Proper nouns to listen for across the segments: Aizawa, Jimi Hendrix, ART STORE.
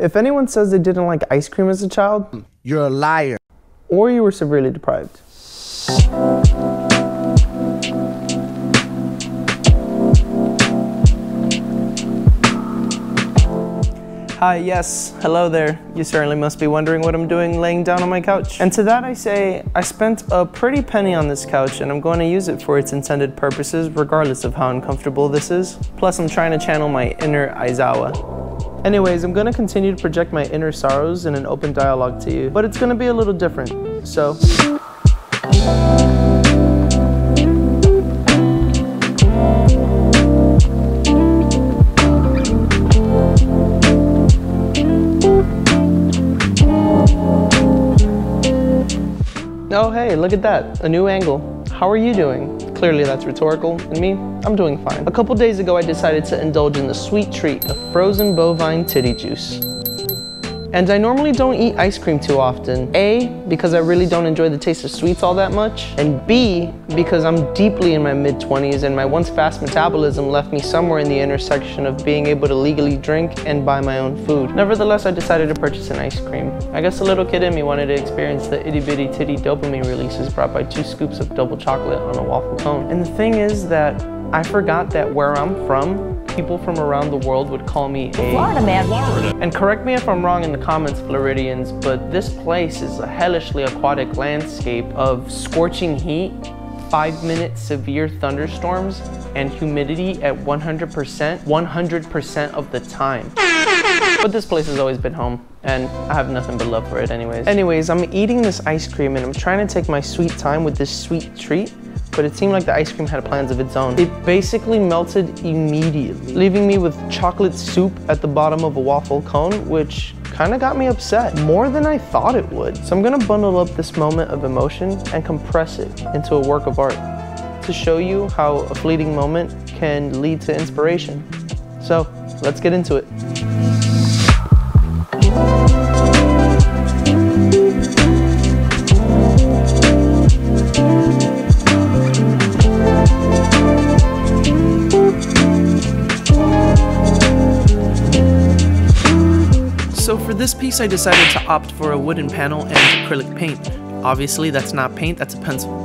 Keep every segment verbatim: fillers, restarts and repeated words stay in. If anyone says they didn't like ice cream as a child, you're a liar. Or you were severely deprived. Hi, yes, hello there. You certainly must be wondering what I'm doing laying down on my couch. And to that I say, I spent a pretty penny on this couch and I'm going to use it for its intended purposes regardless of how uncomfortable this is. Plus I'm trying to channel my inner Aizawa. Anyways, I'm going to continue to project my inner sorrows in an open dialogue to you, but it's going to be a little different, so... Oh hey, look at that, a new angle. How are you doing? Clearly that's rhetorical, and me, I'm doing fine. A couple days ago I decided to indulge in the sweet treat of frozen bovine titty juice. And I normally don't eat ice cream too often. A, because I really don't enjoy the taste of sweets all that much, and B, because I'm deeply in my mid twenties and my once fast metabolism left me somewhere in the intersection of being able to legally drink and buy my own food. Nevertheless, I decided to purchase an ice cream. I guess the little kid in me wanted to experience the itty bitty titty dopamine releases brought by two scoops of double chocolate on a waffle cone. And the thing is that I forgot that where I'm from, people from around the world would call me a Florida man. Florida. And correct me if I'm wrong in the comments, Floridians, but this place is a hellishly aquatic landscape of scorching heat, five minute severe thunderstorms, and humidity at one hundred percent, one hundred percent of the time. But this place has always been home, and I have nothing but love for it anyways. Anyways, I'm eating this ice cream, and I'm trying to take my sweet time with this sweet treat, but it seemed like the ice cream had plans of its own. It basically melted immediately, leaving me with chocolate soup at the bottom of a waffle cone, which kind of got me upset, more than I thought it would. So I'm gonna bundle up this moment of emotion and compress it into a work of art to show you how a fleeting moment can lead to inspiration. So let's get into it. So for this piece I decided to opt for a wooden panel and acrylic paint. Obviously that's not paint, that's a pencil.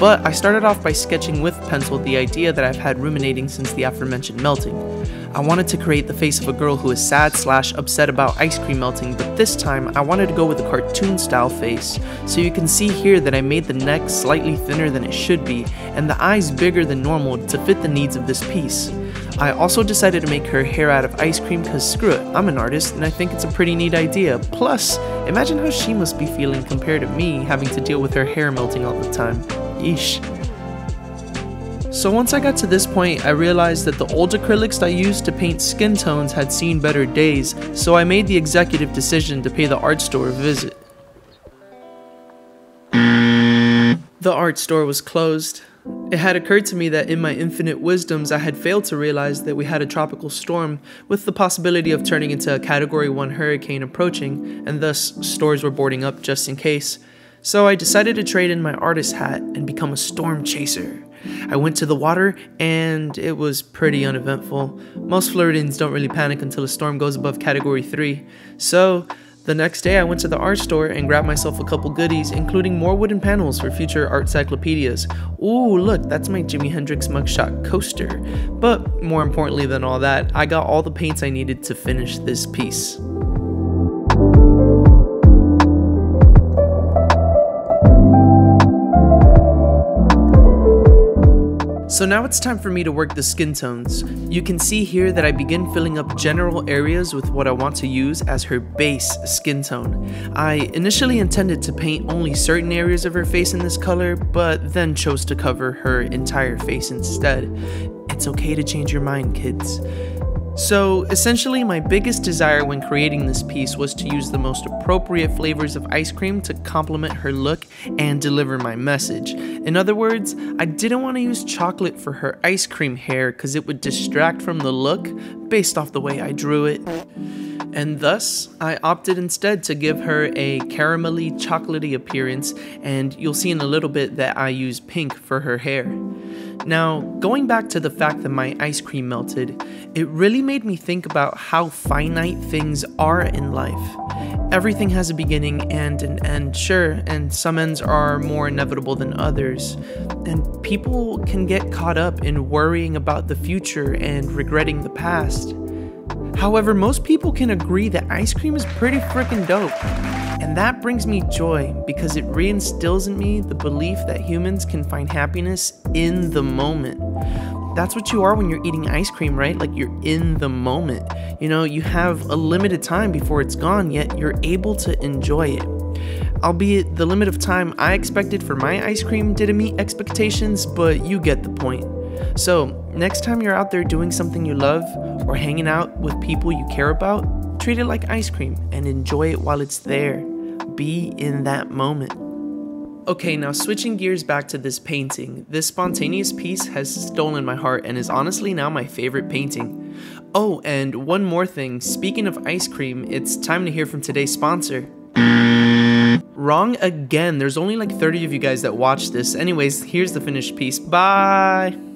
But I started off by sketching with pencil the idea that I've had ruminating since the aforementioned melting. I wanted to create the face of a girl who is sad slash upset about ice cream melting, but this time I wanted to go with a cartoon style face. So you can see here that I made the neck slightly thinner than it should be and the eyes bigger than normal to fit the needs of this piece. I also decided to make her hair out of ice cream because screw it, I'm an artist and I think it's a pretty neat idea. Plus, imagine how she must be feeling compared to me having to deal with her hair melting all the time. Yeesh. So once I got to this point, I realized that the old acrylics I used to paint skin tones had seen better days, so I made the executive decision to pay the art store a visit. The art store was closed. It had occurred to me that in my infinite wisdoms I had failed to realize that we had a tropical storm with the possibility of turning into a category one hurricane approaching, and thus stores were boarding up just in case. So I decided to trade in my artist hat and become a storm chaser. I went to the water and it was pretty uneventful. Most Floridians don't really panic until a storm goes above category three, so the next day I went to the art store and grabbed myself a couple goodies, including more wooden panels for future art encyclopedias. Ooh, look, that's my Jimi Hendrix mugshot coaster. But more importantly than all that, I got all the paints I needed to finish this piece. So now it's time for me to work the skin tones. You can see here that I begin filling up general areas with what I want to use as her base skin tone. I initially intended to paint only certain areas of her face in this color, but then chose to cover her entire face instead. It's okay to change your mind, kids. So essentially my biggest desire when creating this piece was to use the most appropriate flavors of ice cream to complement her look and deliver my message. In other words, I didn't want to use chocolate for her ice cream hair because it would distract from the look based off the way I drew it. And thus, I opted instead to give her a caramelly, chocolatey appearance, and you'll see in a little bit that I use pink for her hair. Now, going back to the fact that my ice cream melted, it really made me think about how finite things are in life. Everything has a beginning and an end, sure, and some ends are more inevitable than others. And people can get caught up in worrying about the future and regretting the past. However, most people can agree that ice cream is pretty freaking dope. And that brings me joy because it reinstills in me the belief that humans can find happiness in the moment. That's what you are when you're eating ice cream, right? Like, you're in the moment. You know, you have a limited time before it's gone, yet you're able to enjoy it. Albeit the limit of time I expected for my ice cream didn't meet expectations, but you get the point. So, next time you're out there doing something you love or hanging out with people you care about, treat it like ice cream and enjoy it while it's there. Be in that moment. Okay, now switching gears back to this painting. This spontaneous piece has stolen my heart and is honestly now my favorite painting. Oh, and one more thing. Speaking of ice cream, it's time to hear from today's sponsor. Wrong again. There's only like thirty of you guys that watch this. Anyways, here's the finished piece. Bye!